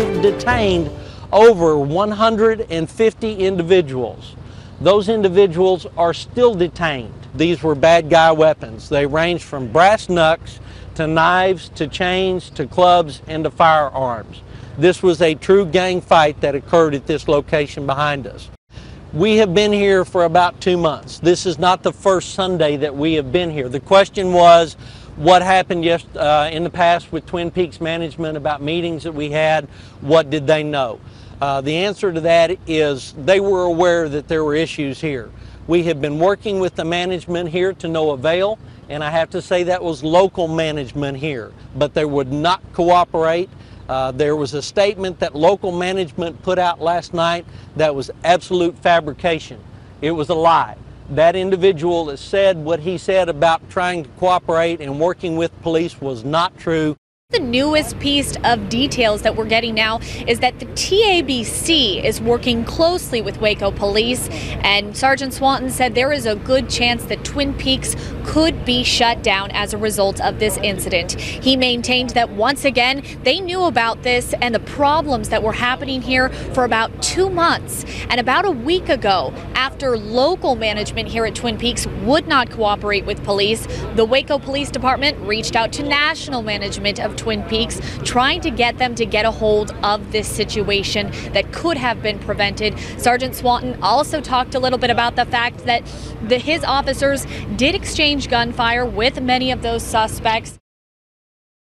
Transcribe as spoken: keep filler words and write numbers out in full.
detained over one hundred fifty individuals. Those individuals are still detained. These were bad guy weapons. They ranged from brass knucks to knives to chains to clubs and to firearms. This was a true gang fight that occurred at this location behind us. We have been here for about two months. This is not the first Sunday that we have been here. The question was what happened yes, uh, in the past with Twin Peaks management about meetings that we had, what did they know? Uh, the answer to that is they were aware that there were issues here. We have been working with the management here to no avail, and I have to say that was local management here, but they would not cooperate. Uh, there was a statement that local management put out last night that was absolute fabrication. It was a lie. That individual that said what he said about trying to cooperate and working with police was not true. The newest piece of details that we're getting now is that the T A B C is working closely with Waco Police, and Sergeant Swanton said there is a good chance that Twin Peaks could be shut down as a result of this incident. He maintained that once again they knew about this and the problems that were happening here for about two months. And about a week ago, after local management here at Twin Peaks would not cooperate with police, the Waco Police Department reached out to national management of Twin Peaks, trying to get them to get a hold of this situation that could have been prevented. Sergeant Swanton also talked a little bit about the fact that the, his officers did exchange gunfire with many of those suspects.